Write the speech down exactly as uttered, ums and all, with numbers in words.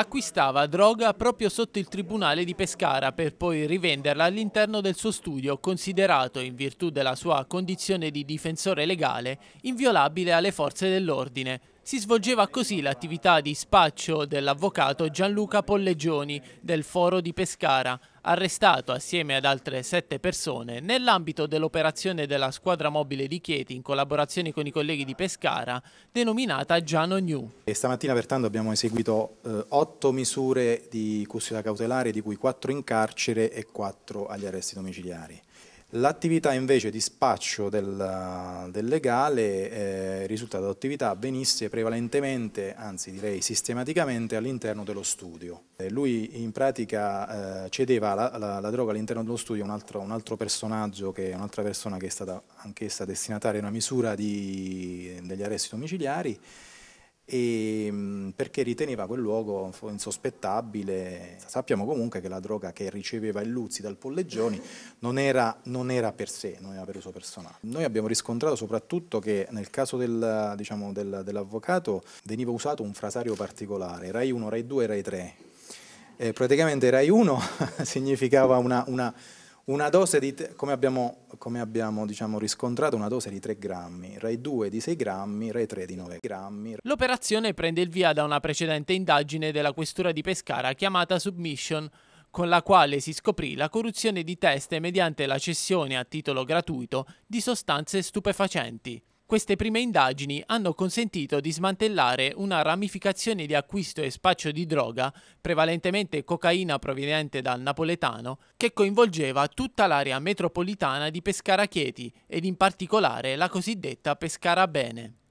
Acquistava droga proprio sotto il Tribunale di Pescara per poi rivenderla all'interno del suo studio, considerato, in virtù della sua condizione di difensore legale, inviolabile alle forze dell'ordine. Si svolgeva così l'attività di spaccio dell'avvocato Gianluca Pollegioni del Foro di Pescara, arrestato assieme ad altre sette persone nell'ambito dell'operazione della squadra mobile di Chieti in collaborazione con i colleghi di Pescara, denominata Giano New. E stamattina pertanto abbiamo eseguito eh, otto misure di custodia cautelare, di cui quattro in carcere e quattro agli arresti domiciliari. L'attività invece di spaccio del, del legale eh, risulta da attività avvenisse prevalentemente, anzi direi sistematicamente, all'interno dello studio. Eh, lui in pratica eh, cedeva la, la, la droga all'interno dello studio a un altro, un altro personaggio, che è un'altra persona che è stata anch'essa destinataria a una misura di, degli arresti domiciliari, e perché riteneva quel luogo insospettabile. Sappiamo comunque che la droga che riceveva il Luzzi dal Pollegioni non era, non era per sé, non era per uso personale. Noi abbiamo riscontrato soprattutto che nel caso del, diciamo, del, dell'avvocato veniva usato un frasario particolare, Rai uno, Rai due e Rai tre. Eh, praticamente Rai uno significava una, una, una dose di, come abbiamo, come abbiamo diciamo, riscontrato, una dose di tre grammi, Rai due di sei grammi, Rai tre di nove grammi. L'operazione prende il via da una precedente indagine della questura di Pescara chiamata Submission, con la quale si scoprì la corruzione di teste mediante la cessione a titolo gratuito di sostanze stupefacenti. Queste prime indagini hanno consentito di smantellare una ramificazione di acquisto e spaccio di droga, prevalentemente cocaina proveniente dal napoletano, che coinvolgeva tutta l'area metropolitana di Pescara Chieti ed in particolare la cosiddetta Pescara Bene.